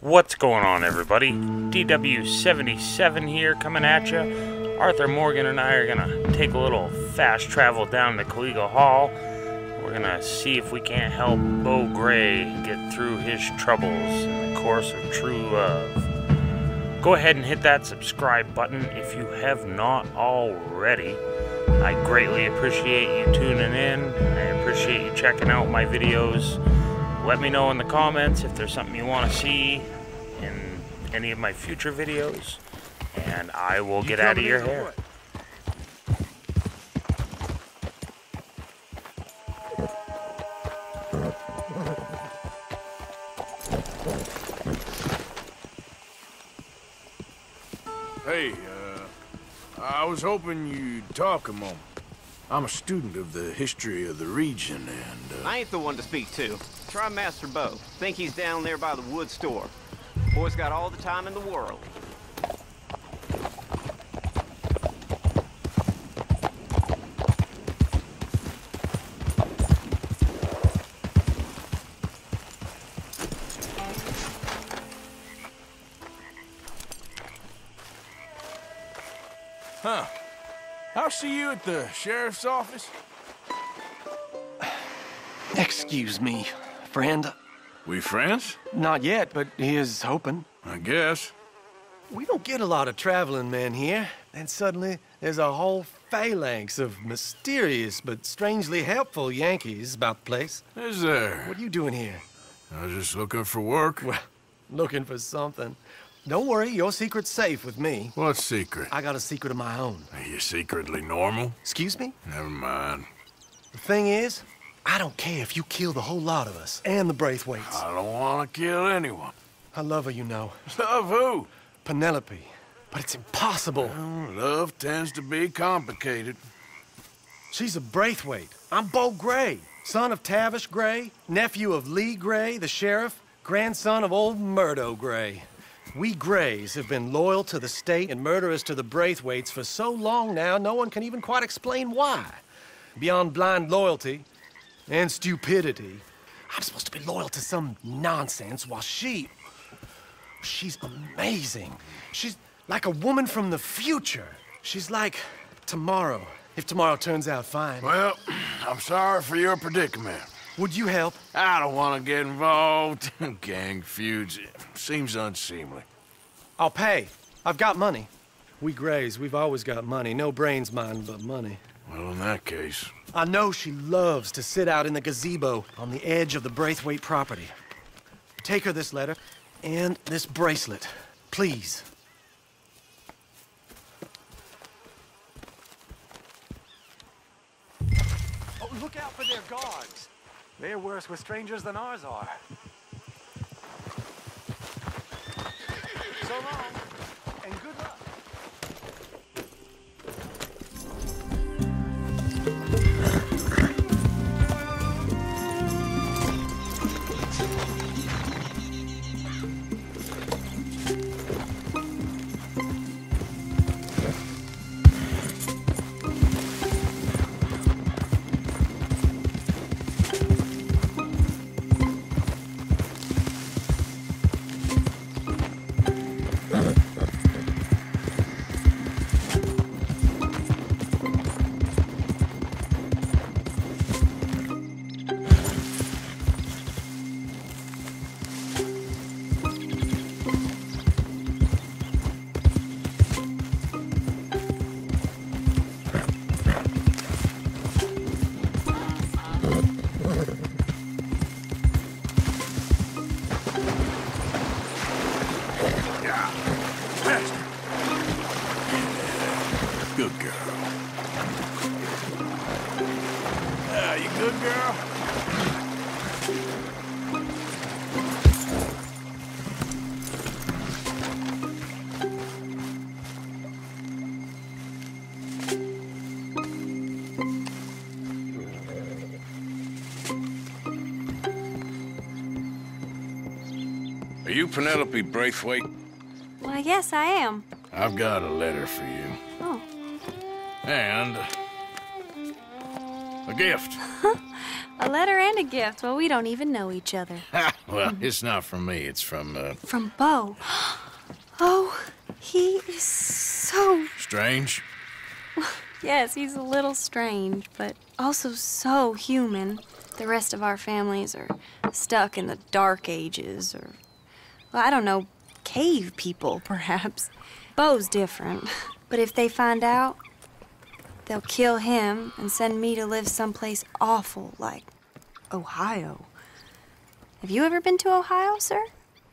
What's going on, everybody? DW77 here, coming at ya. Arthur Morgan and I are gonna take a little fast travel down to Caliga Hall. We're gonna see if we can't help Beau Gray get through his troubles in the course of true love. Go ahead and hit that subscribe button if you have not already. I greatly appreciate you tuning in. I appreciate you checking out my videos. Let me know in the comments if there's something you want to see in any of my future videos, and I will get out of your hair. Hey, I was hoping you'd talk a moment. I'm a student of the history of the region, and... I ain't the one to speak to. Try Master Beau. Think he's down there by the wood store. Boy's got all the time in the world. Huh. I'll see you at the sheriff's office. Excuse me. Friend? We friends? Not yet, but he is hoping. I guess. We don't get a lot of traveling men here, and suddenly there's a whole phalanx of mysterious but strangely helpful Yankees about the place. Is there? What are you doing here? I was just looking for work. Well, looking for something. Don't worry, your secret's safe with me. What secret? I got a secret of my own. Are you secretly normal? Excuse me? Never mind. The thing is, I don't care if you kill the whole lot of us, and the Braithwaites. I don't want to kill anyone. I love her, you know. Love who? Penelope. But it's impossible. Well, love tends to be complicated. She's a Braithwaite. I'm Beau Gray, son of Tavish Gray, nephew of Lee Gray, the sheriff, grandson of old Murdo Gray. We Grays have been loyal to the state and murderers to the Braithwaites for so long now, no one can even quite explain why. Beyond blind loyalty, and stupidity. I'm supposed to be loyal to some nonsense while she's amazing. She's like a woman from the future. She's like tomorrow, if tomorrow turns out fine. Well, I'm sorry for your predicament. Would you help? I don't want to get involved. Gang feuds, it seems unseemly. I'll pay. I've got money. We Grays, we've always got money. No brains, mind, but money. Well, in that case... I know she loves to sit out in the gazebo on the edge of the Braithwaite property. Take her this letter and this bracelet, please. Oh, look out for their guards. They're worse with strangers than ours are. So long. Are you Penelope Braithwaite? Why, yes, I am. I've got a letter for you. Oh. And... a gift. A letter and a gift. Well, we don't even know each other. Well, it's not from me. It's from, From Beau. Oh, he is so... Strange? Yes, he's a little strange, but also so human. The rest of our families are stuck in the dark ages or, well, I don't know, cave people, perhaps. Beau's different. But if they find out, they'll kill him and send me to live someplace awful like Ohio. Have you ever been to Ohio, sir?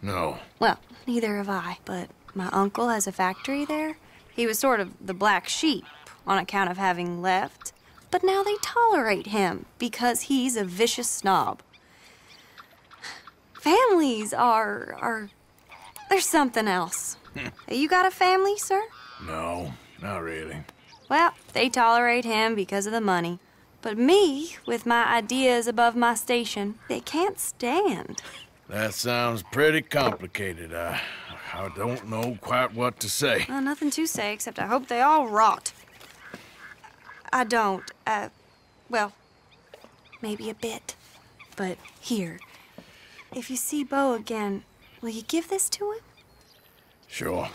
No. Well, neither have I, but my uncle has a factory there. He was sort of the black sheep on account of having left, but now they tolerate him because he's a vicious snob. Families are there's something else. You got a family, sir? No, not really. Well, they tolerate him because of the money. But me, with my ideas above my station, they can't stand. That sounds pretty complicated. I don't know quite what to say. Well, nothing to say, except I hope they all rot. I don't. Well, maybe a bit. But here, if you see Beau again, will you give this to him? Sure.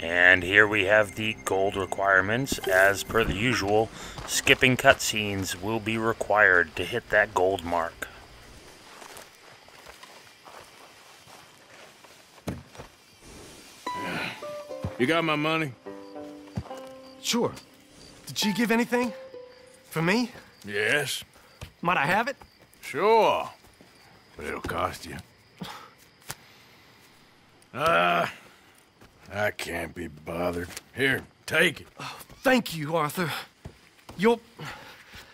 And here we have the gold requirements. As per the usual, skipping cutscenes will be required to hit that gold mark. You got my money? Sure. Did she give anything? For me? Yes. Might I have it? Sure. But it'll cost you. I can't be bothered. Here, take it. Oh, thank you, Arthur. You'll...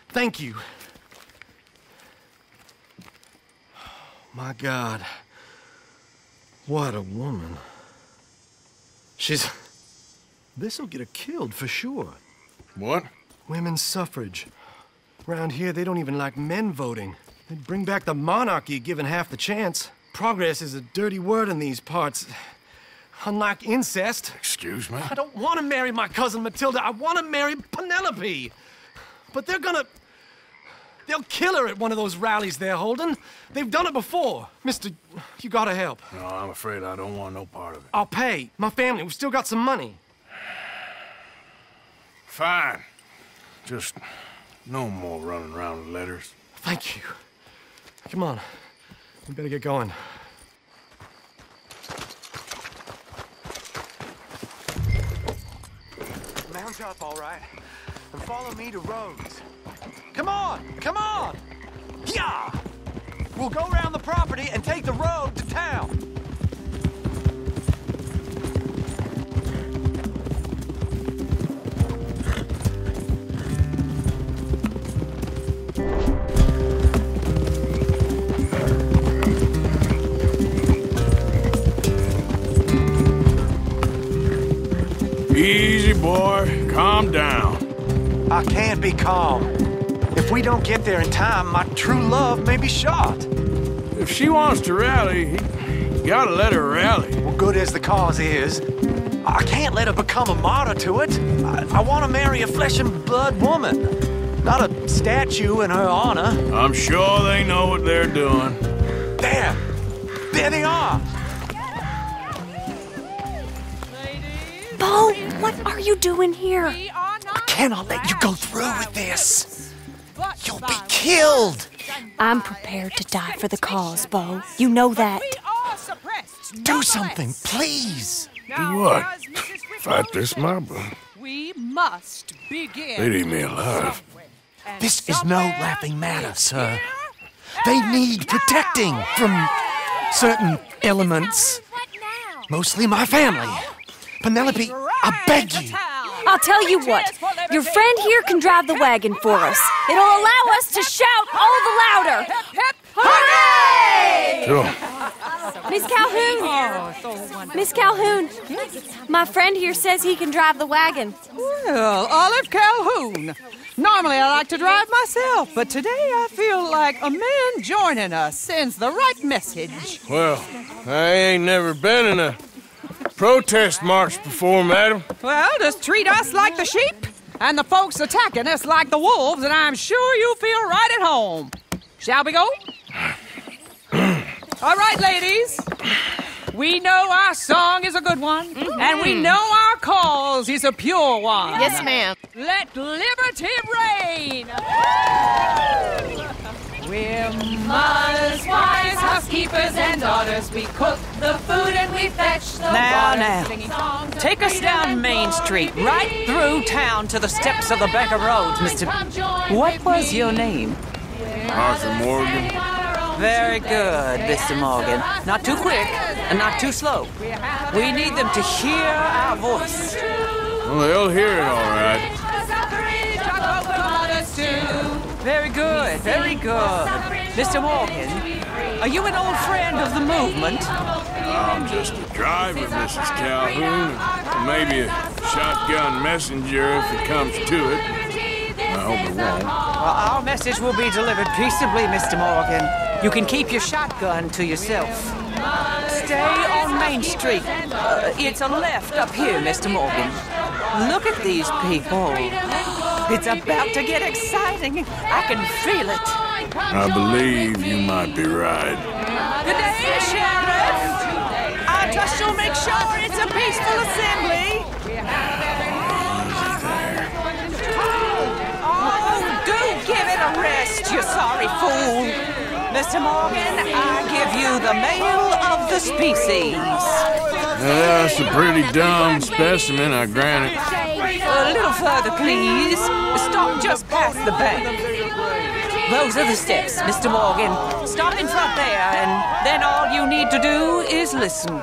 Thank you. Oh, my God. What a woman. She's... This'll get her killed for sure. What? Women's suffrage. Around here, they don't even like men voting. They'd bring back the monarchy given half the chance. Progress is a dirty word in these parts. Unlike incest. Excuse me? I don't want to marry my cousin Matilda. I want to marry Penelope. But they're gonna... They'll kill her at one of those rallies they're holding. They've done it before. Mister, you gotta help. No, I'm afraid I don't want no part of it. I'll pay. My family, we've still got some money. Fine. Just no more running around with letters. Thank you. Come on. We better get going. Up, all right, and follow me to Rhodes. Come on, come on! Yeah! We'll go around the property and take the road to town. Easy, boy. Calm down. I can't be calm. If we don't get there in time, my true love may be shot. If she wants to rally, you gotta let her rally. Well, good as the cause is, I can't let her become a martyr to it. I want to marry a flesh-and-blood woman, not a statue in her honor. I'm sure they know what they're doing. There! There they are! Beau, what are you doing here? I cannot let you go through with this. You'll be killed. I'm prepared to die for the cause, Beau. You know that. Do something, please. Do what? Fight this mob. We must begin. They need me alive. This is no laughing matter, sir. They need protecting from certain elements. Mostly my family. Penelope, I beg you. I'll tell you what. Your friend here can drive the wagon for us. It'll allow us to shout all the louder. Hooray! Sure. Miss Calhoun. Miss Calhoun. My friend here says he can drive the wagon. Well, Olive Calhoun. Normally I like to drive myself, but today I feel like a man joining us sends the right message. Well, I ain't never been in a protest march before, madam. Well, just treat us like the sheep, and the folks attacking us like the wolves, and I'm sure you feel right at home. Shall we go? All right, ladies. We know our song is a good one, and we know our cause is a pure one. Yes, ma'am. Let liberty reign! We're mothers, wives, housekeepers, and daughters. We cook the food and we fetch the water. Now, take us down Main Street, right through town to the steps of the Bank of Rhodes, Mr. What was your name? Arthur Morgan. Very good, Mr. Morgan. Not too quick and not too slow. We need them to hear our voice. Well, they'll hear it all right. Very good, very good. Mr. Morgan, are you an old friend of the movement? I'm just a driver, Mrs. Calhoun. Maybe a shotgun messenger if it comes to it. I hope it won't. Well, our message will be delivered peaceably, Mr. Morgan. You can keep your shotgun to yourself. Stay on Main Street. It's a left up here, Mr. Morgan. Look at these people. It's about to get exciting. I can feel it. I believe you might be right. Good day, Sheriff. I trust you'll make sure it's a peaceful assembly. Oh, do give it a rest, you sorry fool. Mr. Morgan, I give you the male of the species. That's a pretty dumb specimen, I grant it. A little further, please. Stop just past the bank. Those are the steps, Mr. Morgan. Stop in front there, and then all you need to do is listen.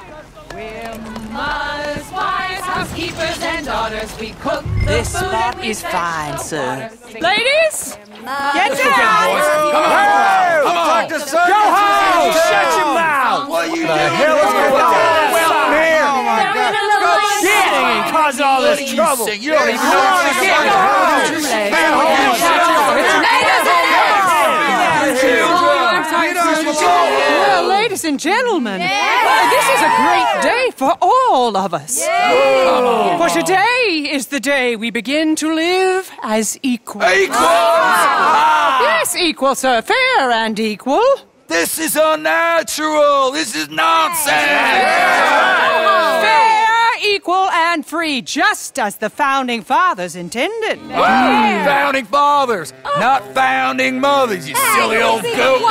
We're mothers, wives, housekeepers, and daughters. We cook the food. This spot is fine, sir. Ladies, get down! Come on! Come on! Go home! Shut your mouth! What the hell is going on? Oh my God! And cause all this trouble. You don't even know what you're doing. Well, ladies and gentlemen, this is a great day for all of us. For today is the day we begin to live as equals. Equals? Yes, equal, sir. Fair and equal. This is unnatural. This is nonsense. Equal and free, just as the Founding Fathers intended. Yeah. Founding Fathers, not Founding Mothers, you silly old goat.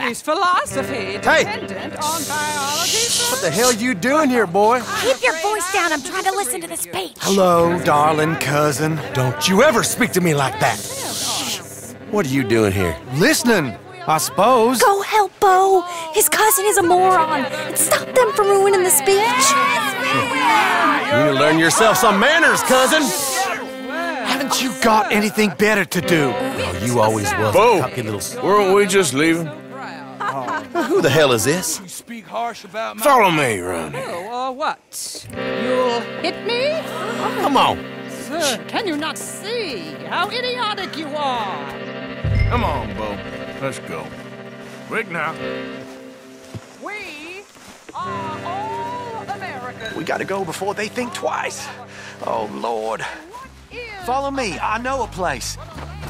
His philosophy dependent on biology. What the hell you doing here, boy? Keep your voice down. I'm trying to listen to the speech. Hello, darling cousin. Don't you ever speak to me like that. What are you doing here? Listening. I suppose. Go help Beau. His cousin is a moron. Stop them from ruining the speech. Yes, you need to learn yourself some manners, cousin. Haven't you got anything better to do? Oh, you always was. Beau, weren't we just leaving? Who the hell is this? You speak harsh about my... Follow me, Ronnie. Oh, what? You'll hit me? Oh, come on. Sir, can you not see how idiotic you are? Come on, Beau. Let's go. Quick now. We are all Americans. We gotta go before they think twice. Oh, Lord. Follow me. I know a place.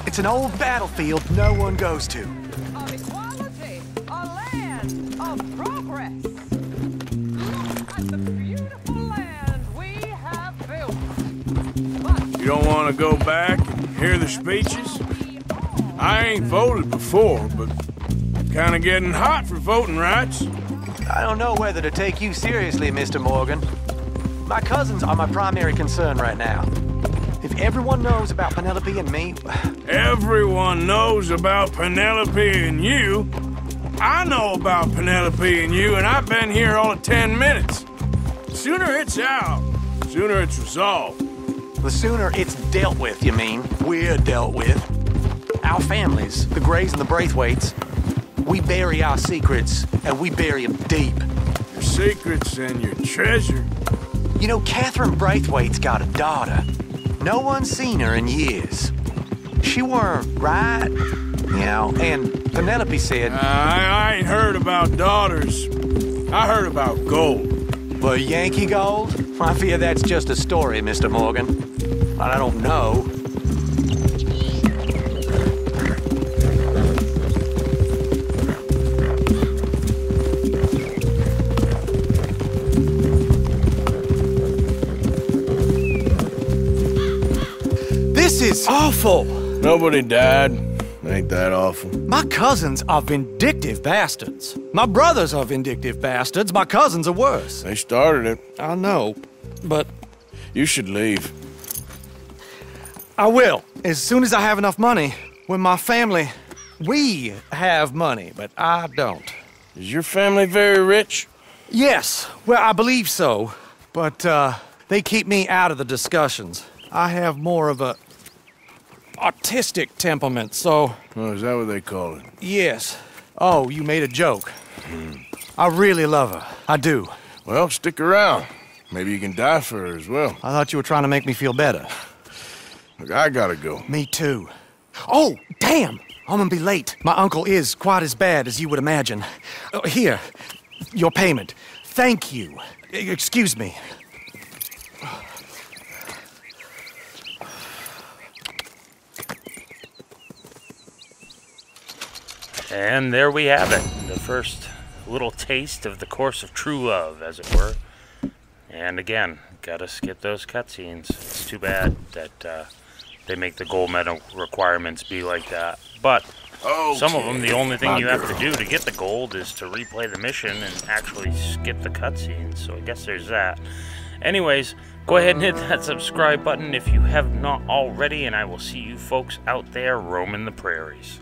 It's an old battlefield no one goes to. Of equality, a land of progress. Look at the beautiful land we have built. But you don't want to go back and hear the speeches? I ain't voted before, but kind of getting hot for voting rights. I don't know whether to take you seriously, Mr. Morgan. My cousins are my primary concern right now. If everyone knows about Penelope and me... Everyone knows about Penelope and you? I know about Penelope and you, and I've been here all of 10 minutes. The sooner it's out, the sooner it's resolved. The sooner it's dealt with, you mean? We're dealt with. Our families, the Grays and the Braithwaites, we bury our secrets, and we bury them deep. Your secrets and your treasure. You know, Catherine Braithwaite's got a daughter. No one's seen her in years. She weren't right, you know, and Penelope said... I ain't heard about daughters. I heard about gold. But Yankee gold? I fear that's just a story, Mr. Morgan. I don't know. This is awful. Nobody died. Ain't that awful? My cousins are vindictive bastards. My brothers are vindictive bastards. My cousins are worse. They started it. I know, but... You should leave. I will, as soon as I have enough money. When my family... We have money, but I don't. Is your family very rich? Yes. Well, I believe so. But, they keep me out of the discussions. I have more of a... artistic temperament, so... Oh, is that what they call it? Yes. Oh, you made a joke. I really love her. I do. Well, stick around. Maybe you can die for her as well. I thought you were trying to make me feel better. Look, I gotta go. Me too. Oh, damn! I'm gonna be late. My uncle is quite as bad as you would imagine. Here, your payment. Thank you. Excuse me. And there we have it. The first little taste of the course of true love, as it were. And again, gotta skip those cutscenes. It's too bad that they make the gold medal requirements be like that. But okay, some of them, the only thing you have to do to get the gold is to replay the mission and actually skip the cutscenes. So I guess there's that. Anyways, go ahead and hit that subscribe button if you have not already. And I will see you folks out there roaming the prairies.